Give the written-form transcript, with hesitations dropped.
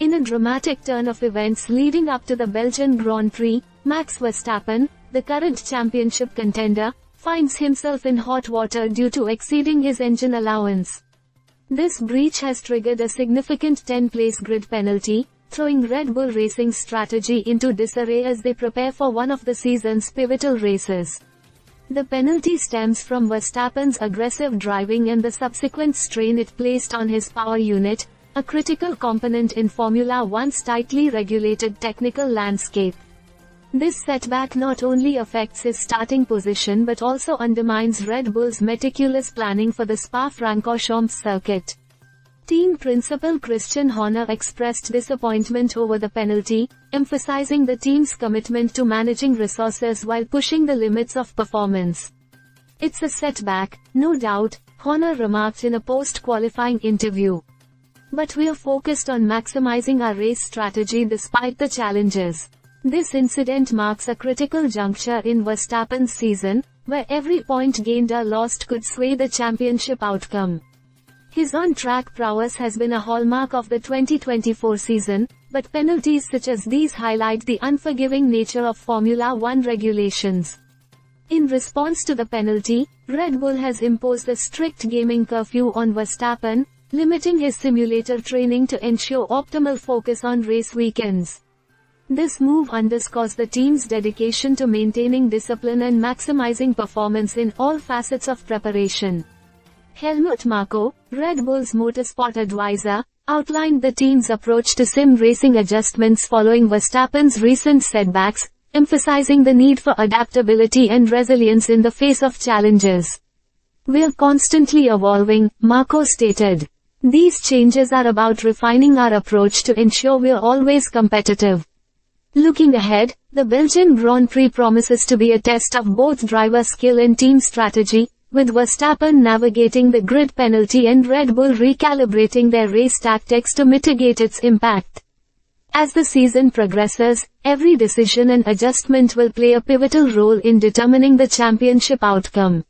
In a dramatic turn of events leading up to the Belgian Grand Prix, Max Verstappen, the current championship contender, finds himself in hot water due to exceeding his engine allowance. This breach has triggered a significant 10-place grid penalty, throwing Red Bull Racing's strategy into disarray as they prepare for one of the season's pivotal races. The penalty stems from Verstappen's aggressive driving and the subsequent strain it placed on his power unit, a critical component in Formula 1's tightly regulated technical landscape. This setback not only affects his starting position but also undermines Red Bull's meticulous planning for the Spa-Francorchamps circuit. Team principal Christian Horner expressed disappointment over the penalty, emphasizing the team's commitment to managing resources while pushing the limits of performance. "It's a setback, no doubt," Horner remarked in a post-qualifying interview. "But we're focused on maximizing our race strategy despite the challenges." This incident marks a critical juncture in Verstappen's season, where every point gained or lost could sway the championship outcome. His on-track prowess has been a hallmark of the 2024 season, but penalties such as these highlight the unforgiving nature of Formula 1 regulations. In response to the penalty, Red Bull has imposed a strict gaming curfew on Verstappen, limiting his simulator training to ensure optimal focus on race weekends. This move underscores the team's dedication to maintaining discipline and maximizing performance in all facets of preparation. Helmut Marko, Red Bull's motorsport advisor, outlined the team's approach to sim racing adjustments following Verstappen's recent setbacks, emphasizing the need for adaptability and resilience in the face of challenges. "We're constantly evolving," Marko stated. "These changes are about refining our approach to ensure we're always competitive." Looking ahead, the Belgian Grand Prix promises to be a test of both driver skill and team strategy, with Verstappen navigating the grid penalty and Red Bull recalibrating their race tactics to mitigate its impact. As the season progresses, every decision and adjustment will play a pivotal role in determining the championship outcome.